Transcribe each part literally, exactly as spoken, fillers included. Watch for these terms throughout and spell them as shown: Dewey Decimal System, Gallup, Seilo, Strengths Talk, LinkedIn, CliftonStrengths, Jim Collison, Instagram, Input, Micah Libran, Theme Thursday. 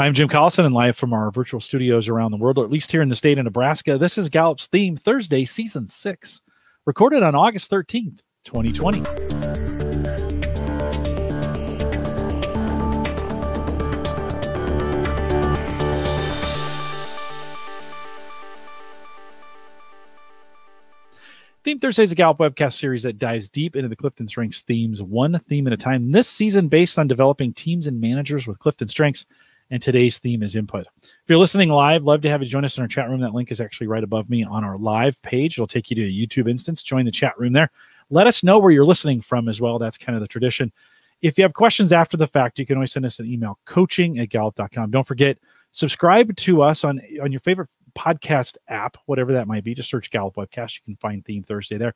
I'm Jim Collison, and live from our virtual studios around the world, or at least here in the state of Nebraska, this is Gallup's Theme Thursday, Season six, recorded on August thirteenth, twenty twenty. Theme Thursday is a Gallup webcast series that dives deep into the CliftonStrengths themes, one theme at a time. This season, based on developing teams and managers with CliftonStrengths, and today's theme is Input. If you're listening live, love to have you join us in our chat room. That link is actually right above me on our live page. It'll take you to a YouTube instance. Join the chat room there. Let us know where you're listening from as well. That's kind of the tradition. If you have questions after the fact, you can always send us an email, coaching at gallup dot com. Don't forget, subscribe to us on, on your favorite podcast app, whatever that might be. Just search Gallup Webcast. You can find Theme Thursday there.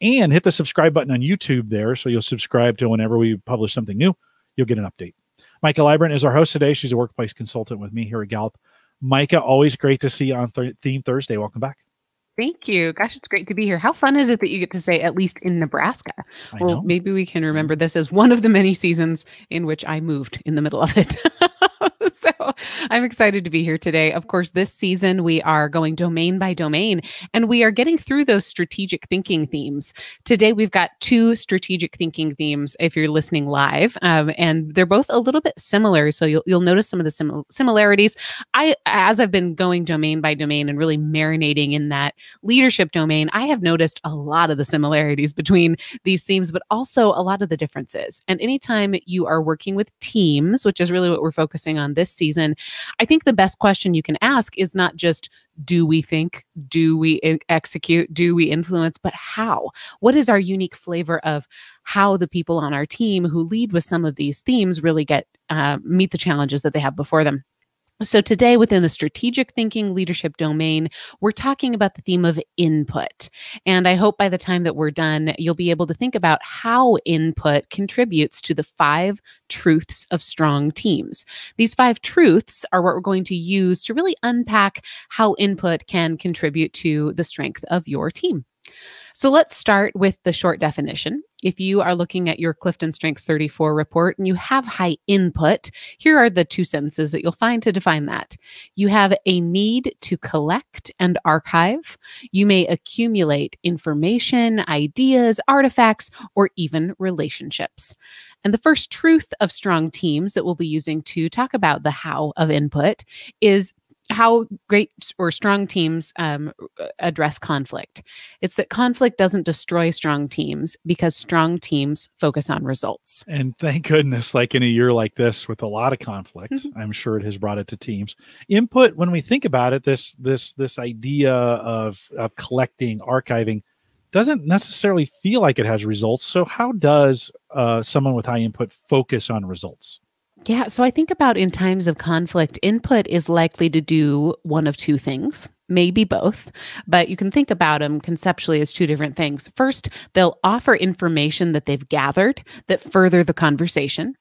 And hit the subscribe button on YouTube there, so you'll subscribe to whenever we publish something new. You'll get an update. Micah Libran is our host today. She's a workplace consultant with me here at Gallup. Micah, always great to see you on Th- Theme Thursday. Welcome back. Thank you. Gosh, it's great to be here. How fun is it that you get to say at least in Nebraska? I well, know. Maybe we can remember this as one of the many seasons in which I moved in the middle of it. So I'm excited to be here today. Of course, this season we are going domain by domain, and we are getting through those strategic thinking themes. Today we've got two strategic thinking themes if you're listening live, um, and they're both a little bit similar. So you'll you'll notice some of the sim- similarities. I, as I've been going domain by domain and really marinating in that leadership domain, I have noticed a lot of the similarities between these themes, but also a lot of the differences. And anytime you are working with teams, which is really what we're focusing on this season, I think the best question you can ask is not just, do we think, do we execute, do we influence, but how? What is our unique flavor of how the people on our team who lead with some of these themes really get uh, meet the challenges that they have before them? So today, within the strategic thinking leadership domain, we're talking about the theme of input. And I hope by the time that we're done, you'll be able to think about how input contributes to the five truths of strong teams. These five truths are what we're going to use to really unpack how input can contribute to the strength of your team. So let's start with the short definition. If you are looking at your CliftonStrengths thirty-four report and you have high input, here are the two sentences that you'll find to define that. You have a need to collect and archive. You may accumulate information, ideas, artifacts, or even relationships. And the first truth of strong teams that we'll be using to talk about the how of input is how great or strong teams um, address conflict. It's that conflict doesn't destroy strong teams because strong teams focus on results. And thank goodness, like in a year like this with a lot of conflict, mm-hmm. I'm sure it has brought it to teams. Input, when we think about it, this this this idea of, of collecting, archiving, doesn't necessarily feel like it has results. So how does uh, someone with high input focus on results? Yeah, so I think about in times of conflict, input is likely to do one of two things, maybe both, but you can think about them conceptually as two different things. First, they'll offer information that they've gathered that further the conversation.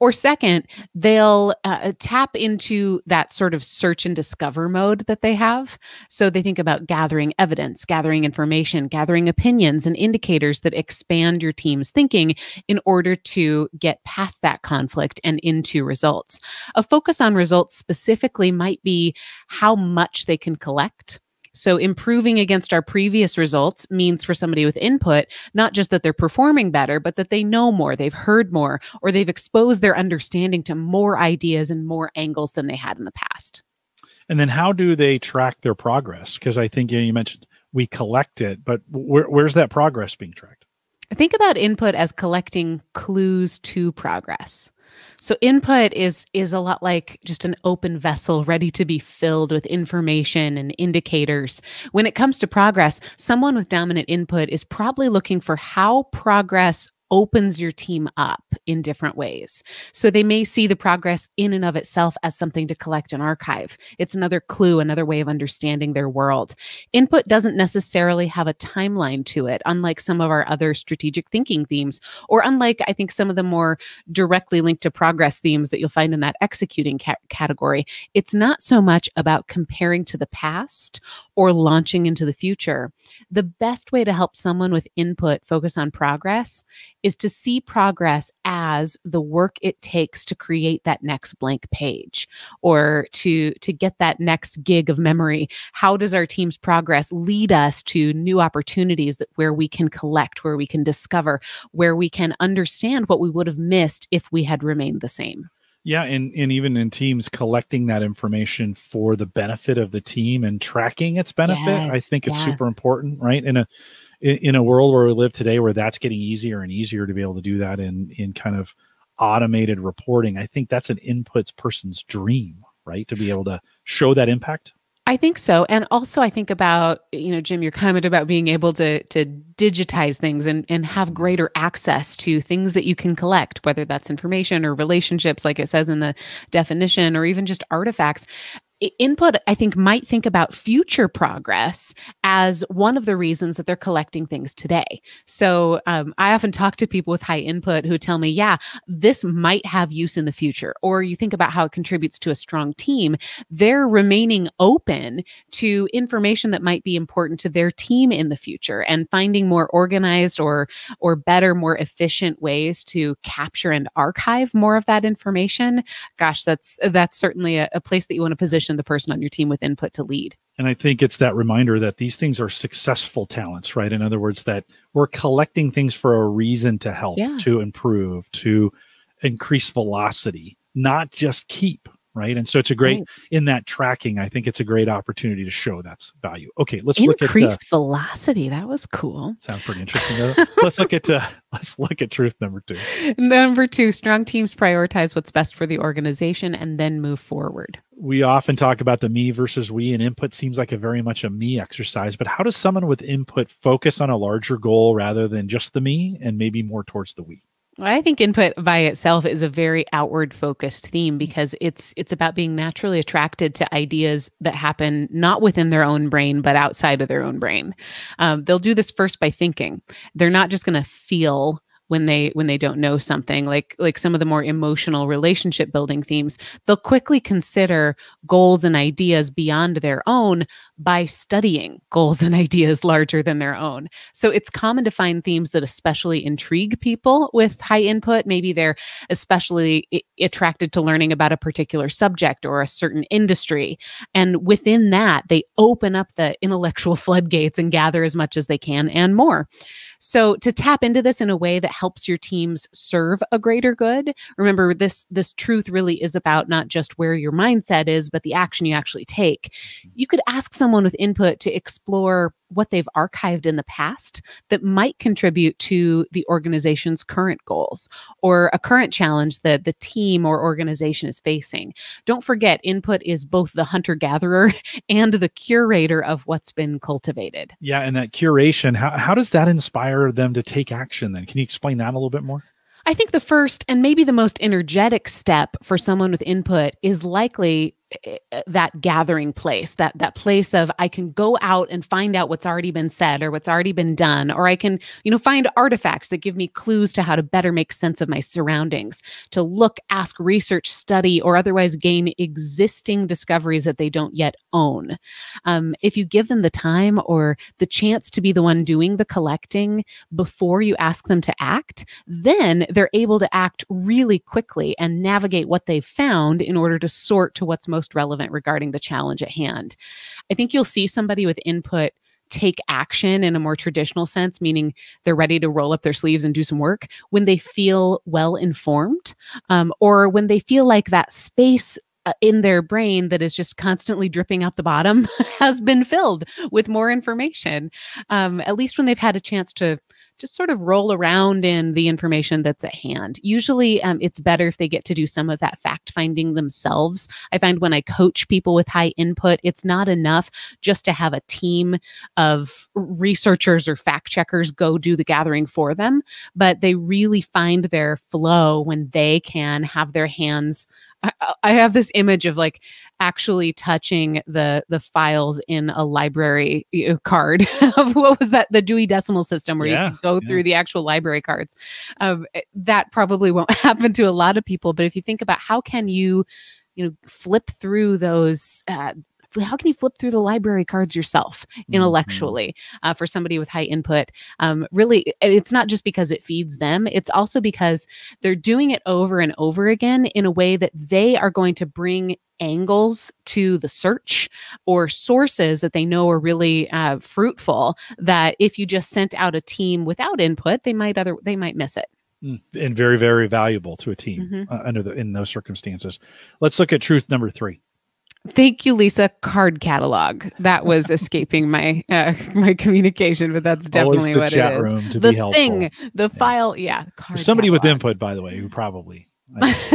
Or second, they'll uh, tap into that sort of search and discover mode that they have. So they think about gathering evidence, gathering information, gathering opinions and indicators that expand your team's thinking in order to get past that conflict and into results. A focus on results specifically might be how much they can collect. So improving against our previous results means for somebody with input, not just that they're performing better, but that they know more, they've heard more, or they've exposed their understanding to more ideas and more angles than they had in the past. And then how do they track their progress? Because I think you know, you mentioned we collect it, but where, where's that progress being tracked? Think about input as collecting clues to progress. So input is is a lot like just an open vessel ready to be filled with information and indicators. When it comes to progress, someone with dominant input is probably looking for how progress opens your team up in different ways. So they may see the progress in and of itself as something to collect and archive. It's another clue, another way of understanding their world. Input doesn't necessarily have a timeline to it, unlike some of our other strategic thinking themes, or unlike, I think, some of the more directly linked to progress themes that you'll find in that executing ca- category. It's not so much about comparing to the past or launching into the future. The best way to help someone with input focus on progress is to see progress as the work it takes to create that next blank page or to, to get that next gig of memory. How does our team's progress lead us to new opportunities that where we can collect, where we can discover, where we can understand what we would have missed if we had remained the same? Yeah, and, and even in teams, collecting that information for the benefit of the team and tracking its benefit, yes, I think yeah. is super important, right? In a in a world where we live today where that's getting easier and easier to be able to do that in, in kind of automated reporting, I think that's an inputs person's dream, right? To be able to show that impact. I think so. And also I think about, you know, Jim, your comment about being able to to digitize things and, and have greater access to things that you can collect, whether that's information or relationships, like it says in the definition, or even just artifacts. Input, I think, might think about future progress as one of the reasons that they're collecting things today. So um, I often talk to people with high input who tell me, yeah, this might have use in the future. Or you think about how it contributes to a strong team. They're remaining open to information that might be important to their team in the future and finding more organized or, or better, more efficient ways to capture and archive more of that information. Gosh, that's, that's certainly a, a place that you want to position the person on your team with input to lead. And I think it's that reminder that these things are successful talents, right? In other words, that we're collecting things for a reason to help, yeah. to improve, to increase velocity, not just keep, right? And so it's a great, right. in that tracking, I think it's a great opportunity to show that's value. Okay, let's increase look at- Increased uh, velocity, that was cool. Sounds pretty interesting. Let's look at, uh, let's look at truth number two. Number two, strong teams prioritize what's best for the organization and then move forward. We often talk about the me versus we, and input seems like a very much a me exercise, but how does someone with input focus on a larger goal rather than just the me and maybe more towards the we? I think input by itself is a very outward focused theme because it's it's about being naturally attracted to ideas that happen not within their own brain, but outside of their own brain. Um, they'll do this first by thinking. They're not just going to feel when they when they don't know something, like like some of the more emotional relationship building themes. They'll quickly consider goals and ideas beyond their own by studying goals and ideas larger than their own. So it's common to find themes that especially intrigue people with high input. Maybe they're especially attracted to learning about a particular subject or a certain industry. And within that, they open up the intellectual floodgates and gather as much as they can and more. So to tap into this in a way that helps your teams serve a greater good, remember this, this truth really is about not just where your mindset is, but the action you actually take. You could ask someone Someone with input to explore what they've archived in the past that might contribute to the organization's current goals or a current challenge that the team or organization is facing. Don't forget, input is both the hunter-gatherer and the curator of what's been cultivated. Yeah, and that curation, how, how does that inspire them to take action then? Can you explain that a little bit more? I think the first and maybe the most energetic step for someone with input is likely that gathering place, that that place of I can go out and find out what's already been said or what's already been done, or I can, you know, find artifacts that give me clues to how to better make sense of my surroundings, to look, ask, research, study, or otherwise gain existing discoveries that they don't yet own. Um, if you give them the time or the chance to be the one doing the collecting before you ask them to act, then they're able to act really quickly and navigate what they've found in order to sort to what's most most relevant regarding the challenge at hand. I think you'll see somebody with input take action in a more traditional sense, meaning they're ready to roll up their sleeves and do some work when they feel well informed, um, or when they feel like that space in their brain that is just constantly dripping out the bottom has been filled with more information, um, at least when they've had a chance to just sort of roll around in the information that's at hand. Usually um, it's better if they get to do some of that fact finding themselves. I find when I coach people with high input, it's not enough just to have a team of researchers or fact checkers go do the gathering for them, but they really find their flow when they can have their hands. I have this image of like actually touching the the files in a library card of what was that? The Dewey Decimal System where yeah, you can go yeah. through the actual library cards. Um, that probably won't happen to a lot of people. But if you think about how can you, you know, flip through those uh, how can you flip through the library cards yourself intellectually uh, for somebody with high input? Um, really, it's not just because it feeds them. It's also because they're doing it over and over again in a way that they are going to bring angles to the search or sources that they know are really uh, fruitful, that if you just sent out a team without input, they might other they might miss it. And very, very valuable to a team mm-hmm. uh, under the, in those circumstances. Let's look at truth number three. Thank you, Lisa. Card catalog. That was escaping my uh, my communication, but that's definitely the what chat it is. Room to the be thing, the yeah. file, yeah. Card Somebody catalog. With input, by the way, who probably.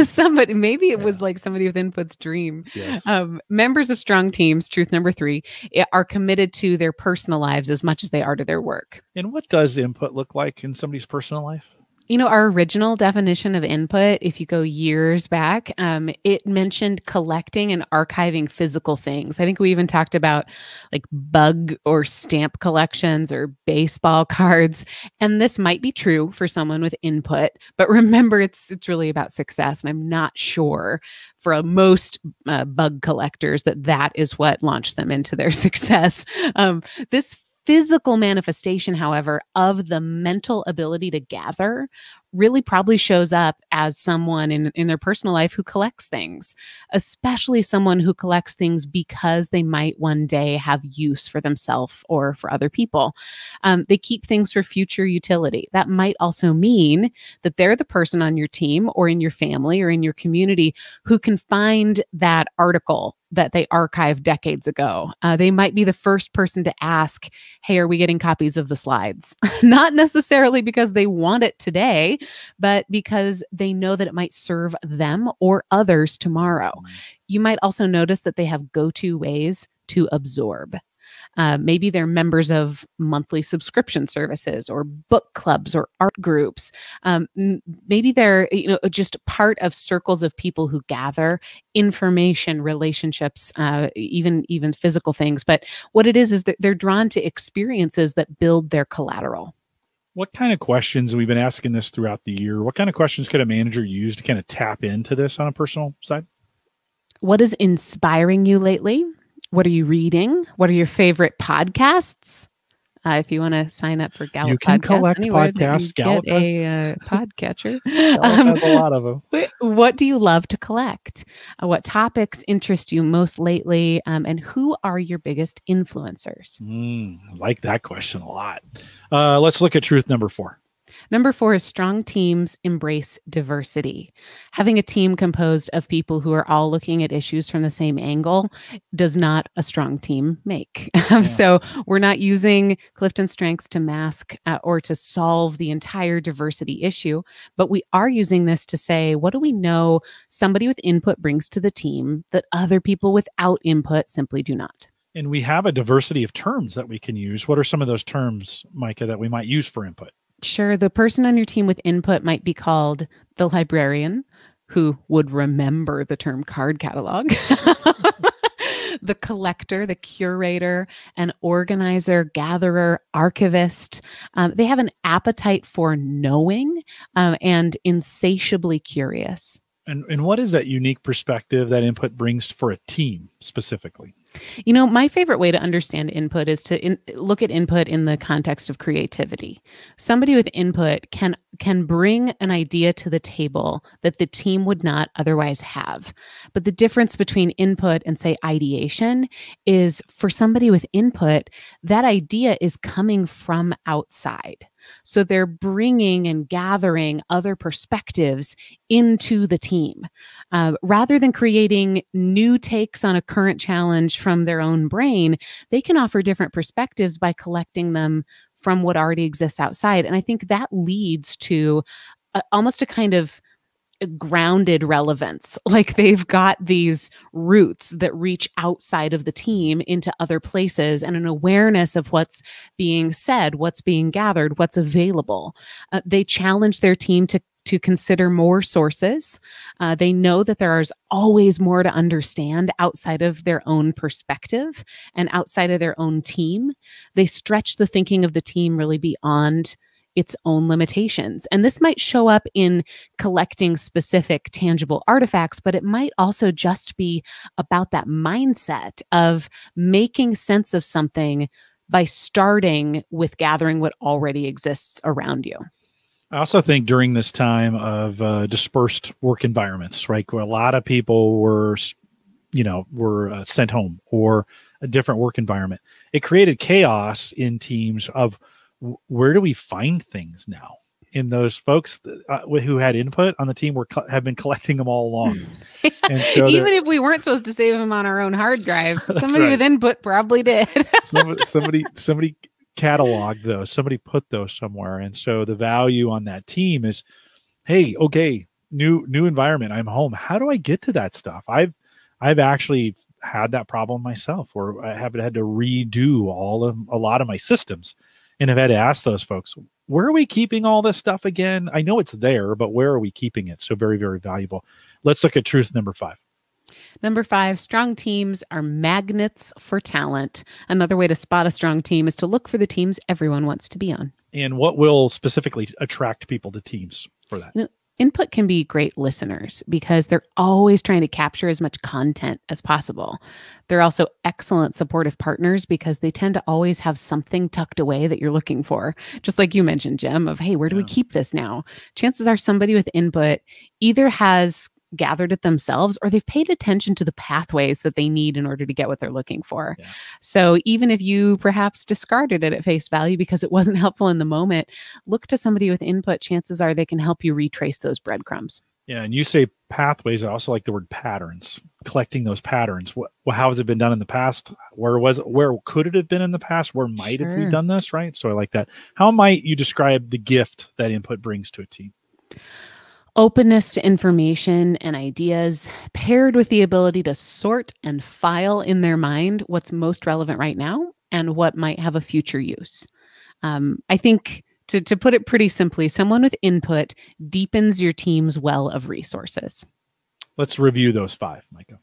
somebody maybe it yeah. was like somebody with input's dream. Yes. Um, members of strong teams, truth number three, are committed to their personal lives as much as they are to their work. And what does input look like in somebody's personal life? You know, our original definition of input, if you go years back, um, it mentioned collecting and archiving physical things. I think we even talked about like bug or stamp collections or baseball cards. And this might be true for someone with input, but remember, it's it's really about success. And I'm not sure for most uh, bug collectors that that is what launched them into their success. Um, this physical manifestation, however, of the mental ability to gather really probably shows up as someone in, in their personal life who collects things, especially someone who collects things because they might one day have use for themselves or for other people. Um, they keep things for future utility. That might also mean that they're the person on your team or in your family or in your community who can find that article that they archived decades ago. Uh, they might be the first person to ask, hey, are we getting copies of the slides? Not necessarily because they want it today, but because they know that it might serve them or others tomorrow. You might also notice that they have go-to ways to absorb. Uh, maybe they're members of monthly subscription services or book clubs or art groups. Um, maybe they're you know just part of circles of people who gather information, relationships, uh, even even physical things. But what it is is that they're drawn to experiences that build their collateral. What kind of questions, we've been asking this throughout the year, what kind of questions could a manager use to kind of tap into this on a personal side? What is inspiring you lately? What are you reading? What are your favorite podcasts? Uh, if you want to sign up for Gallup podcasts, you can podcasts, collect podcasts. Gallup get a uh, podcatcher. Gallup um, has a lot of them. What do you love to collect? Uh, what topics interest you most lately? Um, and who are your biggest influencers? Mm, I like that question a lot. Uh, let's look at truth number four. Number four is strong teams embrace diversity. Having a team composed of people who are all looking at issues from the same angle does not a strong team make. Yeah. So we're not using CliftonStrengths to mask uh, or to solve the entire diversity issue, but we are using this to say, what do we know somebody with input brings to the team that other people without input simply do not? And we have a diversity of terms that we can use. What are some of those terms, Micah, that we might use for input? Sure. The person on your team with input might be called the librarian, who would remember the term card catalog, the collector, the curator, an organizer, gatherer, archivist. Um, they have an appetite for knowing um, and insatiably curious. And, and what is that unique perspective that input brings for a team specifically? You know, my favorite way to understand input is to in, look at input in the context of creativity. Somebody with input can can bring an idea to the table that the team would not otherwise have. But the difference between input and, say, ideation is for somebody with input, that idea is coming from outside. So they're bringing and gathering other perspectives into the team. Uh, rather than creating new takes on a current challenge from their own brain, they can offer different perspectives by collecting them from what already exists outside. And I think that leads to a, almost a kind of grounded relevance, like they've got these roots that reach outside of the team into other places and an awareness of what's being said, what's being gathered, what's available. Uh, they challenge their team to to consider more sources. Uh, they know that there is always more to understand outside of their own perspective and outside of their own team. They stretch the thinking of the team really beyond its own limitations. And this might show up in collecting specific tangible artifacts, but it might also just be about that mindset of making sense of something by starting with gathering what already exists around you. I also think during this time of uh, dispersed work environments, right, where a lot of people were, you know, were uh, sent home or a different work environment, it created chaos in teams of where do we find things now? And those folks uh, who had input on the team were have been collecting them all along. Yeah, and so even if we weren't supposed to save them on our own hard drive, somebody right. with input probably did. somebody, somebody, somebody cataloged those. Somebody put those somewhere. And so the value on that team is, hey, okay, new new environment. I'm home. How do I get to that stuff? I've I've actually had that problem myself, where I have had to redo all of a lot of my systems, and I've had to ask those folks, where are we keeping all this stuff again? I know it's there, but where are we keeping it? So very, very valuable. Let's look at truth number five. Number five, strong teams are magnets for talent. Another way to spot a strong team is to look for the teams everyone wants to be on. And what will specifically attract people to teams for that? You know, Input can be great listeners because they're always trying to capture as much content as possible. They're also excellent supportive partners because they tend to always have something tucked away that you're looking for. Just like you mentioned, Jim, of, hey, where do yeah. we keep this now? Chances are somebody with input either has gathered it themselves or they've paid attention to the pathways that they need in order to get what they're looking for. Yeah. So even if you perhaps discarded it at face value because it wasn't helpful in the moment, look to somebody with input. Chances are they can help you retrace those breadcrumbs. Yeah. And you say pathways. I also like the word patterns, collecting those patterns. What, well, how has it been done in the past? Where was it? Where could it have been in the past? Where might sure. have we done this? Right. So I like that. How might you describe the gift that input brings to a team? Openness to information and ideas paired with the ability to sort and file in their mind what's most relevant right now and what might have a future use. Um, I think to, to put it pretty simply, someone with input deepens your team's well of resources. Let's review those five, Micah.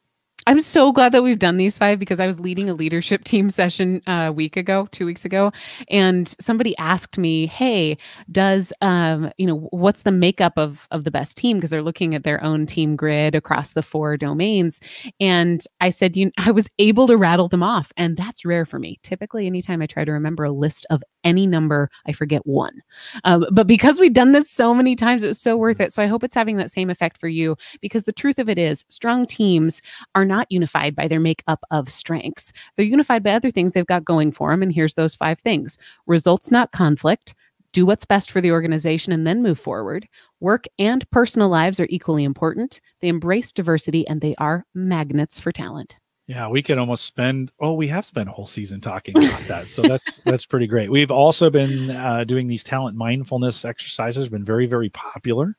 I'm so glad that we've done these five because I was leading a leadership team session a week ago, two weeks ago, and somebody asked me, hey, does, um, you know, what's the makeup of, of the best team? Because they're looking at their own team grid across the four domains. And I said, you know, I was able to rattle them off. And that's rare for me. Typically, anytime I try to remember a list of any number, I forget one. Um, but because we've done this so many times, it was so worth it. So I hope it's having that same effect for you, because the truth of it is strong teams are not unified by their makeup of strengths. They're unified by other things they've got going for them. And here's those five things: results, not conflict; do what's best for the organization and then move forward; work and personal lives are equally important; they embrace diversity; and they are magnets for talent. Yeah, we could almost spend, oh, we have spent a whole season talking about that. So that's that's pretty great. We've also been uh, doing these talent mindfulness exercises, been very, very popular.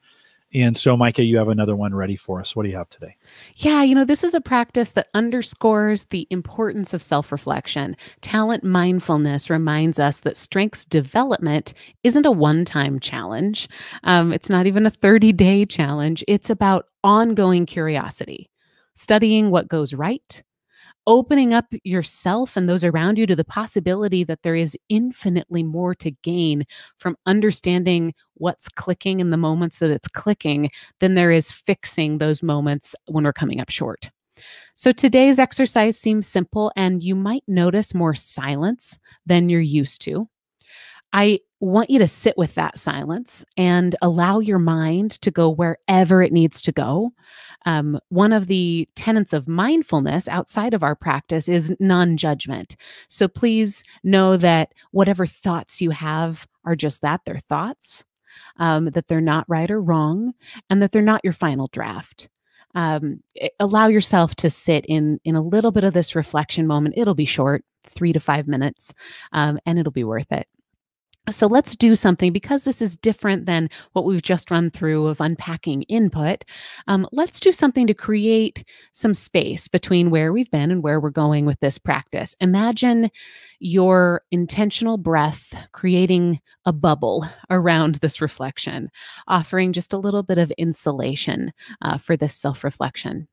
And so, Micah, you have another one ready for us. What do you have today? Yeah, you know, this is a practice that underscores the importance of self-reflection. Talent mindfulness reminds us that strengths development isn't a one-time challenge. Um, it's not even a thirty-day challenge. It's about ongoing curiosity, studying what goes right, opening up yourself and those around you to the possibility that there is infinitely more to gain from understanding what's clicking in the moments that it's clicking than there is fixing those moments when we're coming up short. So today's exercise seems simple, and you might notice more silence than you're used to. I want you to sit with that silence and allow your mind to go wherever it needs to go. Um, one of the tenets of mindfulness outside of our practice is non-judgment. So please know that whatever thoughts you have are just that, they're thoughts, um, that they're not right or wrong, and that they're not your final draft. Um, allow yourself to sit in, in a little bit of this reflection moment. It'll be short, three to five minutes, um, and it'll be worth it. So let's do something, because this is different than what we've just run through of unpacking input. Um, let's do something to create some space between where we've been and where we're going with this practice. Imagine your intentional breath creating a bubble around this reflection, offering just a little bit of insulation uh, for this self-reflection.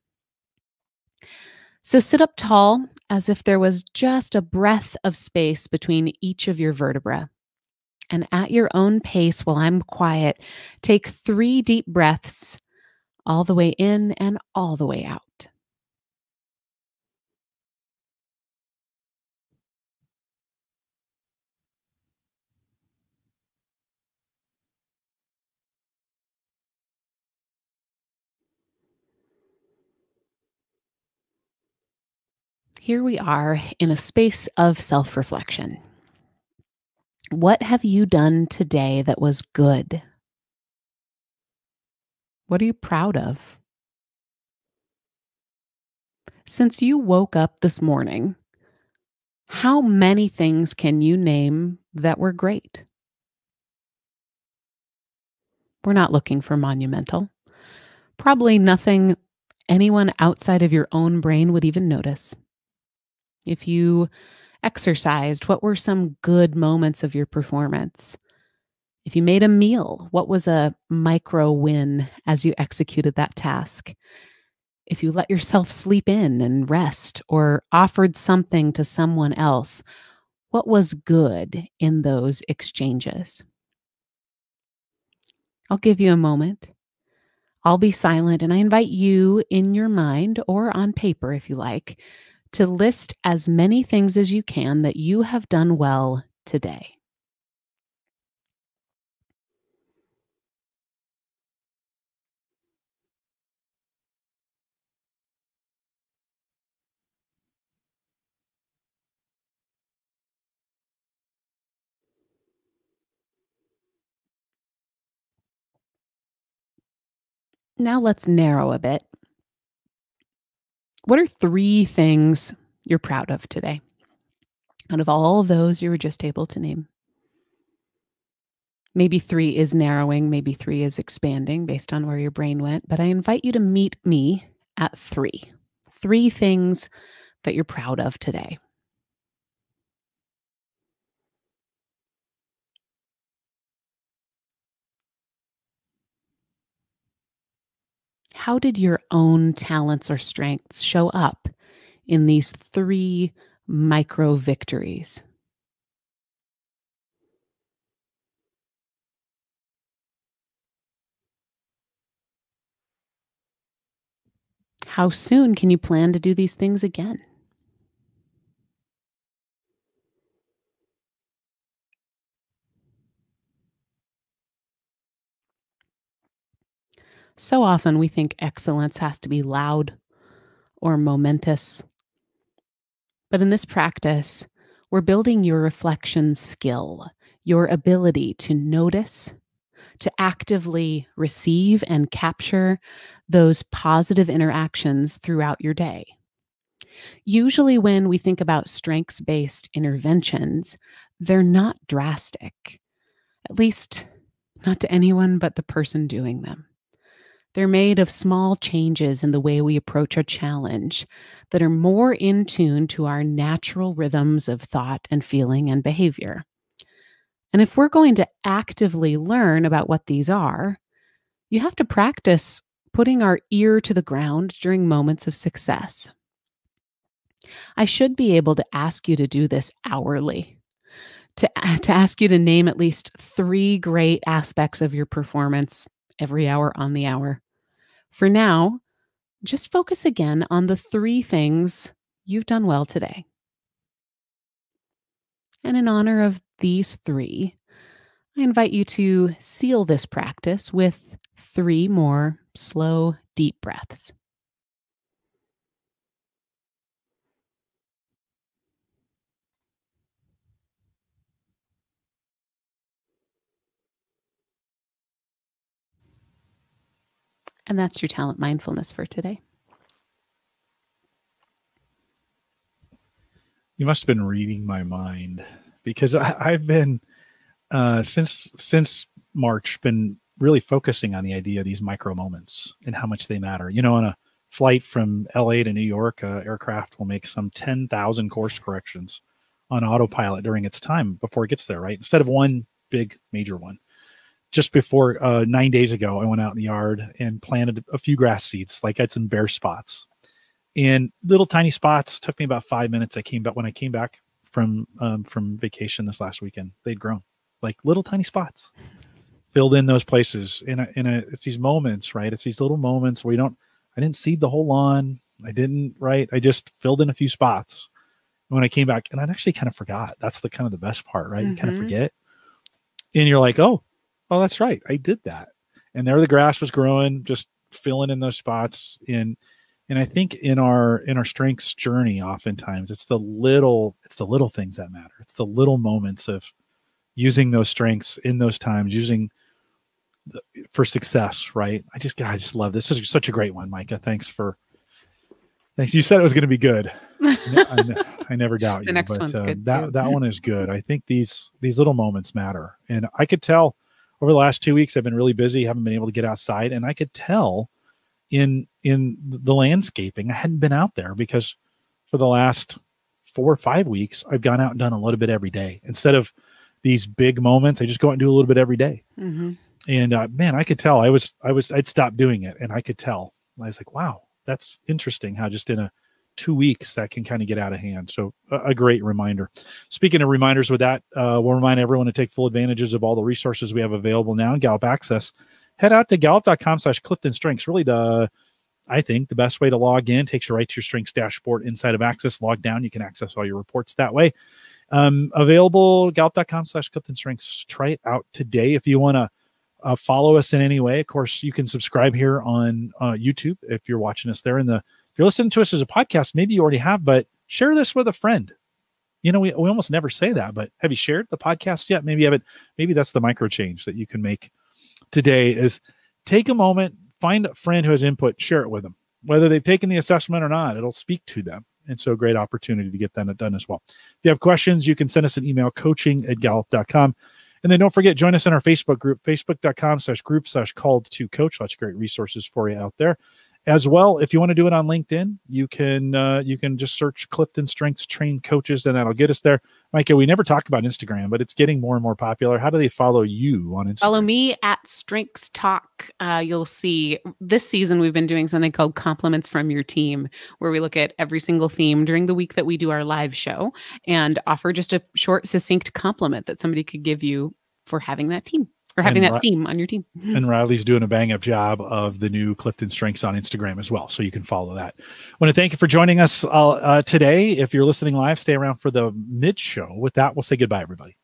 So sit up tall as if there was just a breath of space between each of your vertebrae. and at your own pace while I'm quiet, take three deep breaths all the way in and all the way out. Here we are in a space of self-reflection. What have you done today that was good? What are you proud of? Since you woke up this morning, how many things can you name that were great? We're not looking for monumental. Probably nothing anyone outside of your own brain would even notice. If you exercised, what were some good moments of your performance? If you made a meal, what was a micro win as you executed that task? If you let yourself sleep in and rest or offered something to someone else, what was good in those exchanges? I'll give you a moment. I'll be silent, and I invite you in your mind or on paper, if you like, to list as many things as you can that you have done well today. Now let's narrow a bit. What are three things you're proud of today, out of all those you were just able to name? Maybe three is narrowing, maybe three is expanding based on where your brain went, but I invite you to meet me at three. Three things that you're proud of today. How did your own talents or strengths show up in these three micro victories? How soon can you plan to do these things again? So often we think excellence has to be loud or momentous. But in this practice, we're building your reflection skill, your ability to notice, to actively receive and capture those positive interactions throughout your day. Usually when we think about strengths-based interventions, they're not drastic, at least not to anyone but the person doing them. They're made of small changes in the way we approach a challenge that are more in tune to our natural rhythms of thought and feeling and behavior. And if we're going to actively learn about what these are, you have to practice putting our ear to the ground during moments of success. I should be able to ask you to do this hourly. To, to ask you to name at least three great aspects of your performance every hour on the hour. For now, just focus again on the three things you've done well today. And in honor of these three, I invite you to seal this practice with three more slow, deep breaths. And that's your talent mindfulness for today. You must have been reading my mind, because I, I've been, uh, since since March, been really focusing on the idea of these micro moments and how much they matter. You know, on a flight from L A to New York, uh, aircraft will make some ten thousand course corrections on autopilot during its time before it gets there, right? Instead of one big major one. Just before uh, nine days ago, I went out in the yard and planted a few grass seeds. Like, I had some bare spots and little tiny spots. Took me about five minutes. I came back when I came back from um, from vacation this last weekend. They'd grown. like little tiny spots, filled in those places in a, in a, it's these moments, right? It's these little moments where you don't, I didn't seed the whole lawn. I didn't, right? I just filled in a few spots. And when I came back, and I actually kind of forgot, that's the kind of the best part, right? Mm-hmm. You kind of forget. And you're like, oh, oh, that's right. I did that. And there the grass was growing, just filling in those spots. And, and I think in our, in our strengths journey, oftentimes it's the little, it's the little things that matter. It's the little moments of using those strengths in those times, using the, for success, right? I just, God, I just love this. This is such a great one, Micah. Thanks for, thanks. You said it was going to be good. I, ne I never doubt you. The next but, one's uh, good that, too. That one is good. I think these, these little moments matter. And I could tell over the last two weeks, I've been really busy. Haven't been able to get outside. And I could tell in, in the landscaping, I hadn't been out there because for the last four or five weeks, I've gone out and done a little bit every day. Instead of these big moments, I just go out and do a little bit every day. Mm-hmm. And uh, man, I could tell I was, I was, I'd stopped doing it and I could tell, I was like, wow, that's interesting how just in a two weeks that can kind of get out of hand. So a, a great reminder. Speaking of reminders with that, uh, we'll remind everyone to take full advantages of all the resources we have available now in Gallup Access. Head out to gallup dot com slash Clifton Strengths. Really the, I think the best way to log in, takes you right to your strengths dashboard inside of Access. Log down. You can access all your reports that way. Um, available gallup dot com slash Clifton Strengths. Try it out today. If you want to uh, follow us in any way, of course, you can subscribe here on uh, YouTube if you're watching us there. In the, if you're listening to us as a podcast, maybe you already have, but share this with a friend. You know, we, we almost never say that, but have you shared the podcast yet? Maybe you haven't. Maybe that's the micro change that you can make today is take a moment, find a friend who has input, share it with them, whether they've taken the assessment or not, it'll speak to them. And so great opportunity to get that done as well. If you have questions, you can send us an email, coaching at gallup dot com. And then don't forget, join us in our Facebook group, facebook dot com slash group slash called to coach. Lots of great resources for you out there as well. If you want to do it on LinkedIn, you can, uh, you can just search Clifton Strengths Trained Coaches and that'll get us there. Micah, we never talk about Instagram, but it's getting more and more popular. How do they follow you on Instagram? Follow me at Strengths Talk. Uh, you'll see this season we've been doing something called Compliments from Your Team, where we look at every single theme during the week that we do our live show and offer just a short, succinct compliment that somebody could give you for having that team or having and that theme on your team. And Riley's doing a bang-up job of the new Clifton Strengths on Instagram as well, so you can follow that. I want to thank you for joining us uh, uh, today. If you're listening live, stay around for the mid-show. With that, we'll say goodbye, everybody.